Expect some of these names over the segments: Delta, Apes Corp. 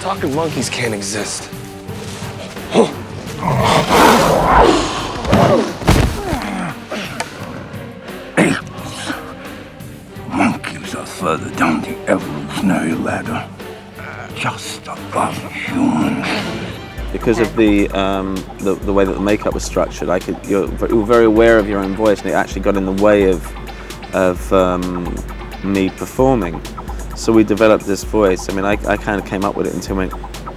Talking monkeys can't exist. Monkeys are further down the evolutionary ladder, just above humans. Because of the way that the makeup was structured, you were very aware of your own voice, and it actually got in the way of me performing. So we developed this voice. I mean, I kind of came up with it until I went,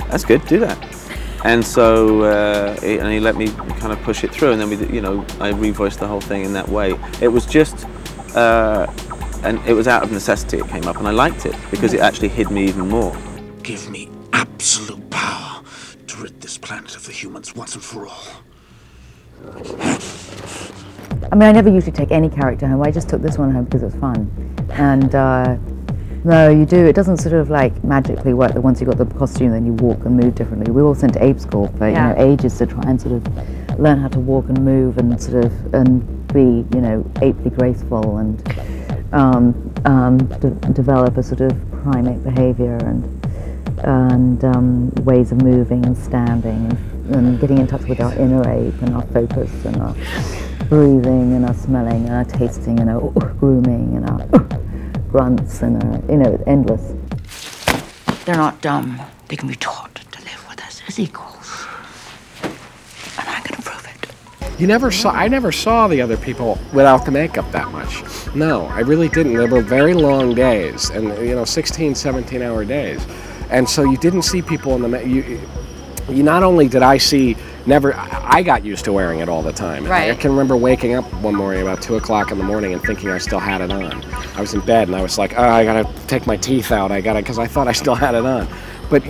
that's good, do that. And so, and he let me kind of push it through, and then we, I revoiced the whole thing in that way. It was just, and it was out of necessity it came up, and I liked it because it actually hid me even more. Give me absolute power to rid this planet of the humans once and for all. I mean, I never usually take any character home. I just took this one home because it was fun. And, no, you do. It doesn't sort of like magically work that once you got the costume, then you walk and move differently. We were all sent to Apes Corp for ages to try and sort of learn how to walk and move and sort of be apely graceful and develop a sort of primate behaviour and ways of moving and standing and getting in touch with our inner ape and our focus and our breathing and our smelling and our tasting and our grooming and our grunts and, it's endless. They're not dumb. They can be taught to live with us as equals. And I'm going to prove it. I never saw the other people without the makeup that much. No, I really didn't. They were very long days, and 16, 17-hour days. And so you didn't see people in the, not only did I see, I got used to wearing it all the time. Right. I can remember waking up one morning about 2 o'clock in the morning and thinking I still had it on. I was in bed and I was like, oh, I gotta take my teeth out. I gotta, because I thought I still had it on. But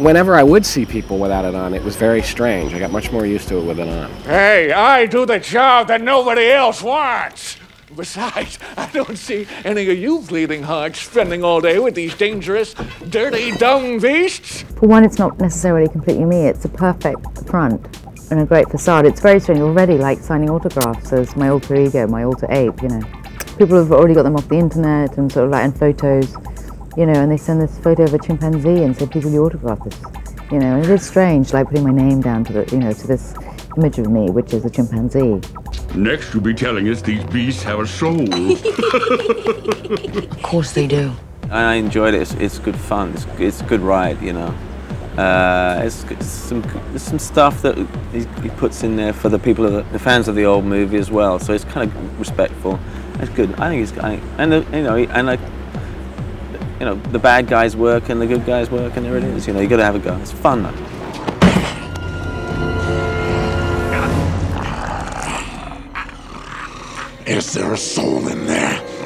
whenever I would see people without it on, it was very strange. I got much more used to it with it on. Hey, I do the job that nobody else wants. Besides, I don't see any of you bleeding hearts spending all day with these dangerous, dirty, dumb beasts. For one, it's not necessarily completely me. It's a perfect front and a great facade. It's very strange already, like signing autographs as my alter ego, my alter ape, People have already got them off the internet and sort of like in photos, and they send this photo of a chimpanzee and say, please will you autograph this? And it is strange, like putting my name down to the, to this image of me, which is a chimpanzee. Next, you'll be telling us these beasts have a soul. Of course they do. I enjoyed it. It's good fun. It's a good ride, It's some stuff that he puts in there for the people, the fans of the old movie as well. So it's kind of respectful. It's good. I think it's. The bad guys work and the good guys work, and there it is. You got to have a go. It's fun though. Is there a soul in there?